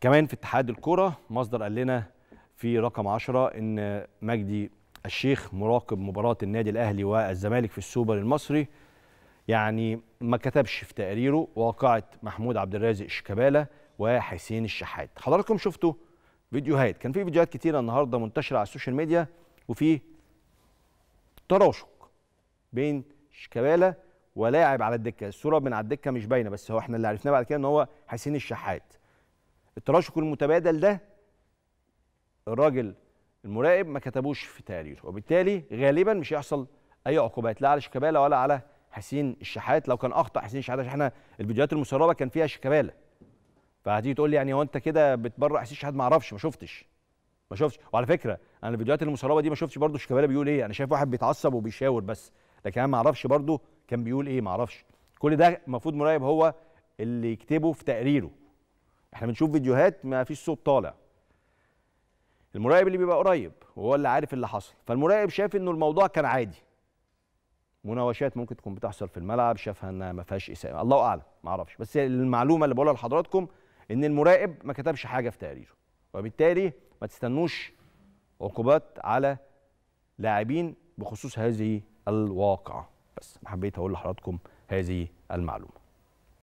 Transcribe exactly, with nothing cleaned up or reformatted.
كمان في اتحاد الكوره مصدر قال لنا في رقم عشرة ان مجدي الشيخ مراقب مباراه النادي الاهلي والزمالك في السوبر المصري يعني ما كتبش في تقريره واقعه محمود عبد الرازق شيكابالا وحسين الشحات. حضراتكم شفتوا فيديوهات، كان في فيديوهات كتيره النهارده منتشره على السوشيال ميديا وفي تراشق بين شيكابالا ولاعب على الدكه، الصوره من على الدكه مش باينه بس هو احنا اللي عرفناه بعد كده ان هو حسين الشحات. التراشق المتبادل ده الراجل المراقب ما كتبوش في تقريره، وبالتالي غالبا مش هيحصل اي عقوبات لا على شيكابالا ولا على حسين الشحات. لو كان اخطا حسين الشحات، عشان احنا الفيديوهات المسربه كان فيها شيكابالا، فهتيجي تقول لي يعني هو انت كده بتبرع حسين الشحات؟ ما اعرفش، ما شفتش ما شفتش وعلى فكره انا الفيديوهات المسربه دي ما شفتش برده شيكابالا بيقول ايه، انا شايف واحد بيتعصب وبيشاور بس، لكن انا ما اعرفش برده كان بيقول ايه، ما اعرفش. كل ده المفروض مراقب هو اللي يكتبه في تقريره. احنا بنشوف فيديوهات ما فيش صوت طالع، المراقب اللي بيبقى قريب وهو اللي عارف اللي حصل. فالمراقب شاف انه الموضوع كان عادي، مناوشات ممكن تكون بتحصل في الملعب، شافها انها ما فيهاش اساءه، الله اعلم ما اعرفش، بس المعلومه اللي بقولها لحضراتكم ان المراقب ما كتبش حاجه في تقريره، وبالتالي ما تستنوش عقوبات على لاعبين بخصوص هذه الواقعه. بس حبيت اقول لحضراتكم هذه المعلومه.